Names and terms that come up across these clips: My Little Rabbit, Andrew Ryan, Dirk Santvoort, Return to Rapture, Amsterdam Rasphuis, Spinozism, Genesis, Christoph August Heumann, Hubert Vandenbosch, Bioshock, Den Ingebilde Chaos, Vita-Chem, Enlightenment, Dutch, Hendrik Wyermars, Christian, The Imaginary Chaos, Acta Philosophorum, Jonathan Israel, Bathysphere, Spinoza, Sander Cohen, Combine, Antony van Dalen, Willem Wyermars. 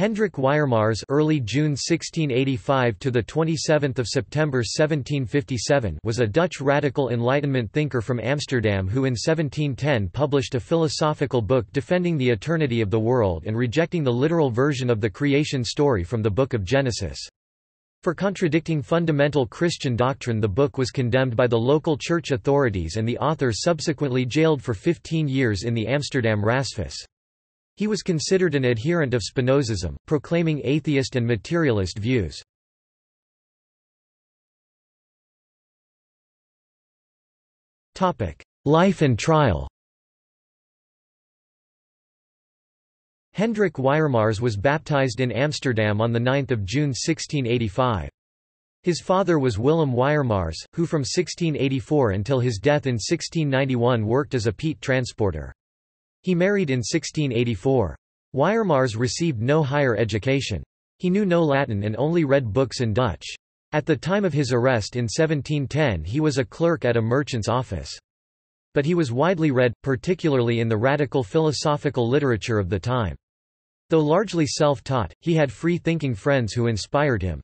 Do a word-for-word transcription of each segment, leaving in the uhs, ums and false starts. Hendrik Wyermars (early June sixteen eighty-five to the twenty-seventh of September seventeen fifty-seven) was a Dutch radical Enlightenment thinker from Amsterdam who in seventeen ten published a philosophical book defending the eternity of the world and rejecting the literal version of the creation story from the Book of Genesis. For contradicting fundamental Christian doctrine, the book was condemned by the local church authorities and the author subsequently jailed for fifteen years in the Amsterdam Rasphuis. He was considered an adherent of Spinozism, proclaiming atheist and materialist views. Life and trial. Hendrik Wyermars was baptized in Amsterdam on the ninth of June sixteen eighty-five. His father was Willem Wyermars, who from sixteen eighty-four until his death in sixteen ninety-one worked as a peat transporter. He married in sixteen eighty-four. Wyermars received no higher education. He knew no Latin and only read books in Dutch. At the time of his arrest in seventeen ten he was a clerk at a merchant's office. But he was widely read, particularly in the radical philosophical literature of the time. Though largely self-taught, he had free-thinking friends who inspired him.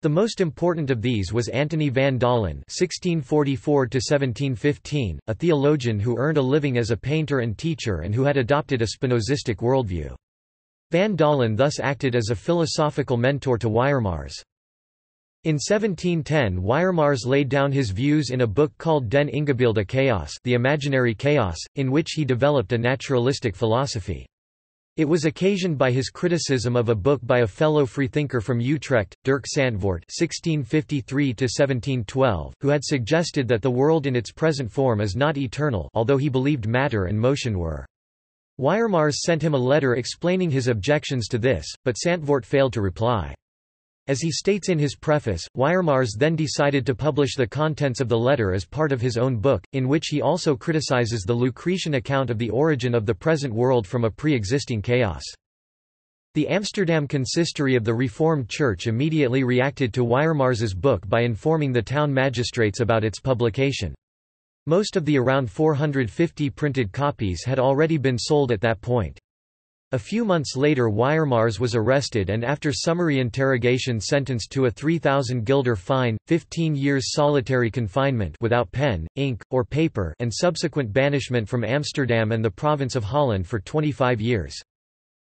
The most important of these was Antony van Dalen (sixteen forty-four to seventeen fifteen), a theologian who earned a living as a painter and teacher and who had adopted a Spinozistic worldview. Van Dalen thus acted as a philosophical mentor to Wyermars. In seventeen ten Wyermars laid down his views in a book called Den Ingebilde Chaos, The Imaginary Chaos, in which he developed a naturalistic philosophy. It was occasioned by his criticism of a book by a fellow freethinker from Utrecht, Dirk Santvoort (sixteen fifty-three to seventeen twelve), who had suggested that the world in its present form is not eternal, although he believed matter and motion were. Wyermars sent him a letter explaining his objections to this, but Santvoort failed to reply. As he states in his preface, Wyermars then decided to publish the contents of the letter as part of his own book, in which he also criticizes the Lucretian account of the origin of the present world from a pre-existing chaos. The Amsterdam Consistory of the Reformed Church immediately reacted to Wyermars's book by informing the town magistrates about its publication. Most of the around four hundred fifty printed copies had already been sold at that point. A few months later Wyermars was arrested and after summary interrogation sentenced to a three thousand guilder fine, fifteen years solitary confinement without pen, ink, or paper and subsequent banishment from Amsterdam and the province of Holland for twenty-five years.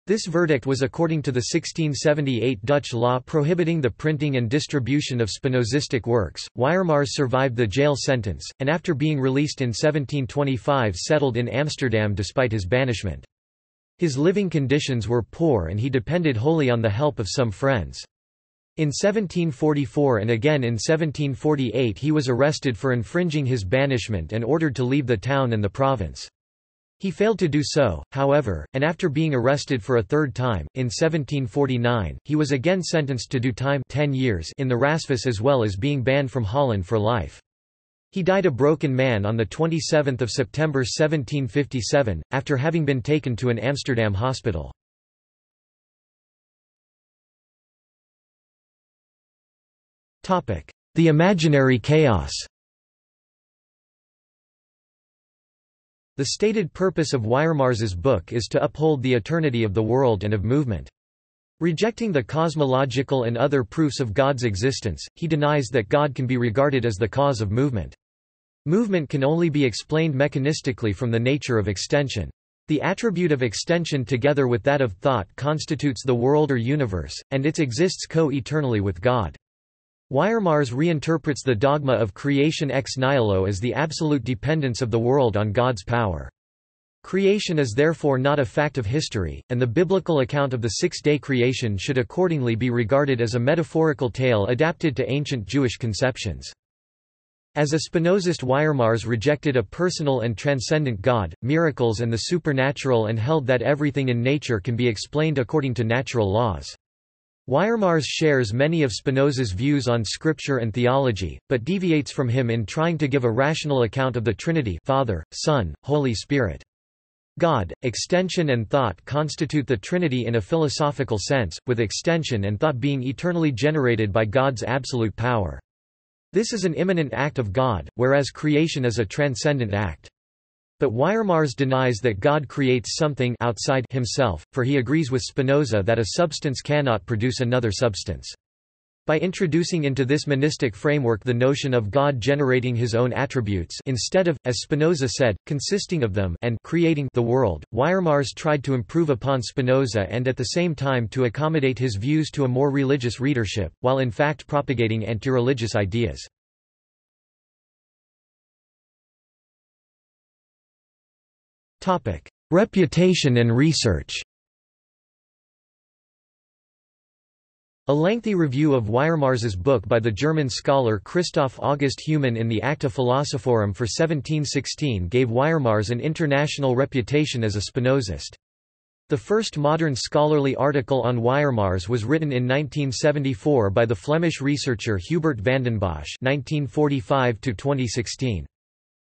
This verdict was according to the sixteen seventy-eight Dutch law prohibiting the printing and distribution of Spinozistic works. Wyermars survived the jail sentence, and after being released in seventeen twenty-five settled in Amsterdam despite his banishment. His living conditions were poor and he depended wholly on the help of some friends. In seventeen forty-four and again in seventeen forty-eight he was arrested for infringing his banishment and ordered to leave the town and the province. He failed to do so, however, and after being arrested for a third time, in seventeen forty-nine, he was again sentenced to do time ten years in the Rasphuis as well as being banned from Holland for life. He died a broken man on the twenty-seventh of September seventeen fifty-seven, after having been taken to an Amsterdam hospital. The Imaginary Chaos. The stated purpose of Wyermars's book is to uphold the eternity of the world and of movement. Rejecting the cosmological and other proofs of God's existence, he denies that God can be regarded as the cause of movement. Movement can only be explained mechanistically from the nature of extension. The attribute of extension together with that of thought constitutes the world or universe, and it exists co-eternally with God. Wyermars reinterprets the dogma of creation ex nihilo as the absolute dependence of the world on God's power. Creation is therefore not a fact of history, and the biblical account of the six-day creation should accordingly be regarded as a metaphorical tale adapted to ancient Jewish conceptions. As a Spinozist, Wyermars rejected a personal and transcendent God, miracles and the supernatural, and held that everything in nature can be explained according to natural laws. Wyermars shares many of Spinoza's views on scripture and theology, but deviates from him in trying to give a rational account of the Trinity, Father, Son, Holy Spirit. God, extension and thought constitute the Trinity in a philosophical sense, with extension and thought being eternally generated by God's absolute power. This is an immanent act of God, whereas creation is a transcendent act. But Wyermars denies that God creates something outside himself, for he agrees with Spinoza that a substance cannot produce another substance. By introducing into this monistic framework the notion of God generating his own attributes instead of, as Spinoza said, consisting of them and creating the world, Wyermars tried to improve upon Spinoza and at the same time to accommodate his views to a more religious readership, while in fact propagating anti-religious ideas. Reputation and research. A lengthy review of Wyermars's book by the German scholar Christoph August Heumann in the Acta Philosophorum for seventeen sixteen gave Wyermars an international reputation as a Spinozist. The first modern scholarly article on Wyermars was written in nineteen seventy-four by the Flemish researcher Hubert Vandenbosch nineteen forty-five to twenty sixteen.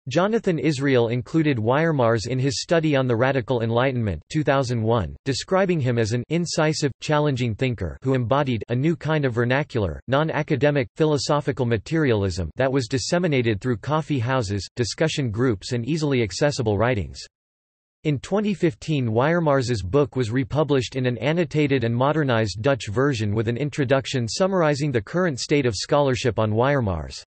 Jonathan Israel included Wyermars in his study on the Radical Enlightenment two thousand one, describing him as an incisive, challenging thinker who embodied a new kind of vernacular, non-academic, philosophical materialism that was disseminated through coffee houses, discussion groups and easily accessible writings. In twenty fifteen Wyermars's book was republished in an annotated and modernized Dutch version with an introduction summarizing the current state of scholarship on Wyermars.